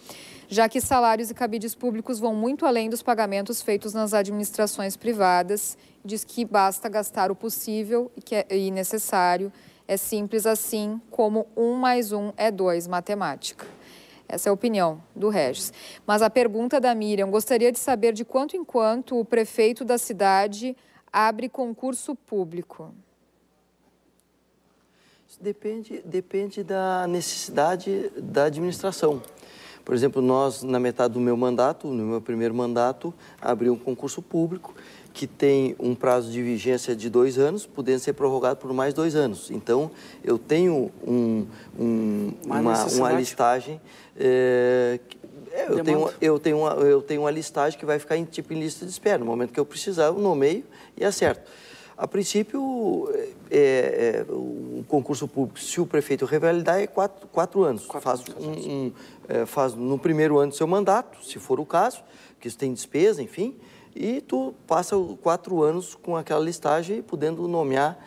já que salários e cabides públicos vão muito além dos pagamentos feitos nas administrações privadas. Diz que basta gastar o possível e que é necessário, é simples assim, como 1 mais 1 é 2, matemática. Essa é a opinião do Regis. Mas a pergunta da Miriam, gostaria de saber de quanto em quanto o prefeito da cidade abre concurso público? Depende da necessidade da administração. Por exemplo, nós, na metade do meu mandato, no meu primeiro mandato, abri um concurso público que tem um prazo de vigência de 2 anos, podendo ser prorrogado por mais 2 anos. Então, eu tenho uma listagem, eu tenho uma listagem que vai ficar em tipo em lista de espera. No momento que eu precisar, eu nomeio e acerto. A princípio, o concurso público, se o prefeito revalidar, é 4 anos. Faz no primeiro ano do seu mandato, se for o caso, que isso tem despesa, enfim. E tu passa 4 anos com aquela listagem, podendo nomear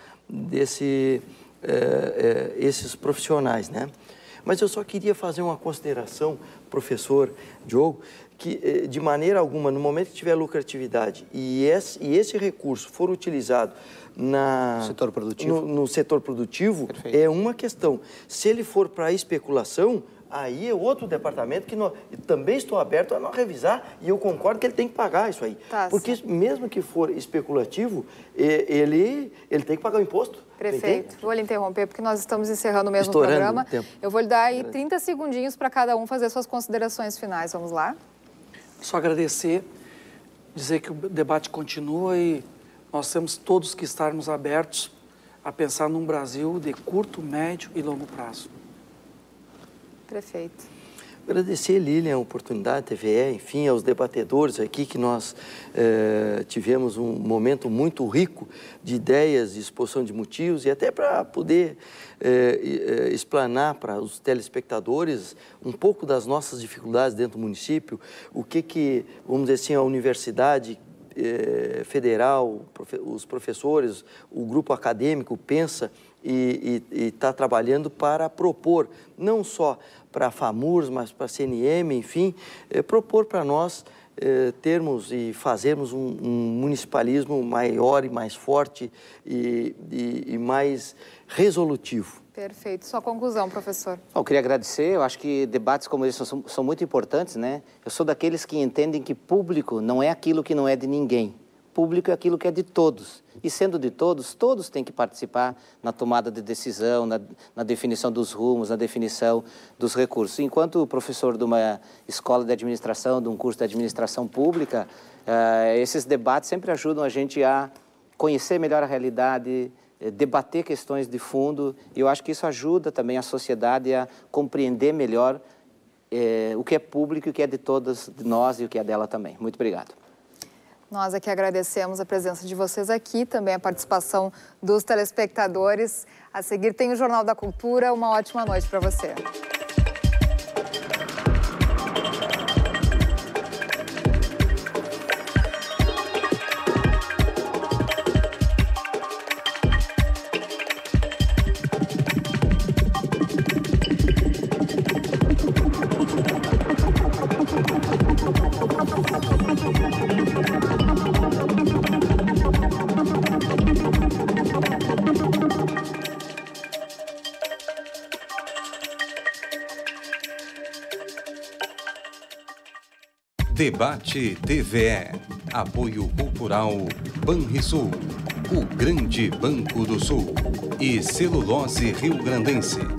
esses profissionais, né? Mas eu só queria fazer uma consideração, professor Diogo, que de maneira alguma, no momento que tiver lucratividade e esse recurso for utilizado no setor produtivo, perfeito, é uma questão. Se ele for para especulação, aí é outro departamento que também estou aberto a não revisar, e eu concordo que ele tem que pagar isso aí. Tá, porque sim, mesmo que for especulativo, ele tem que pagar o imposto. Prefeito, vou lhe interromper porque nós estamos encerrando o mesmo programa. Eu vou lhe dar aí 30 segundinhos para cada um fazer suas considerações finais. Vamos lá? Só agradecer, dizer que o debate continua e nós temos todos que estarmos abertos a pensar num Brasil de curto, médio e longo prazo. Prefeito. Agradecer, Lilian, a oportunidade, TVE, enfim, aos debatedores aqui, que nós tivemos um momento muito rico de ideias, de exposição de motivos e até para poder explanar para os telespectadores um pouco das nossas dificuldades dentro do município, o que que, vamos dizer assim, a universidade federal, os professores, o grupo acadêmico pensa e está trabalhando para propor, não só para a FAMURS, mas para a CNM, enfim, propor para nós termos e fazermos um municipalismo maior e mais forte e mais resolutivo. Perfeito. Sua conclusão, professor. Eu queria agradecer. Eu acho que debates como esse são muito importantes, né? Eu sou daqueles que entendem que público não é aquilo que não é de ninguém. Público é aquilo que é de todos. E sendo de todos, todos têm que participar na tomada de decisão, na definição dos rumos, na definição dos recursos. Enquanto professor de uma escola de administração, de um curso de administração pública, esses debates sempre ajudam a gente a conhecer melhor a realidade, debater questões de fundo, e eu acho que isso ajuda também a sociedade a compreender melhor o que é público, o que é de todas nós e o que é dela também. Muito obrigado. Nós aqui agradecemos a presença de vocês aqui, também a participação dos telespectadores. A seguir tem o Jornal da Cultura. Uma ótima noite para você. Debate TVE. Apoio Cultural BanriSul, o Grande Banco do Sul e Celulose Rio Grandense.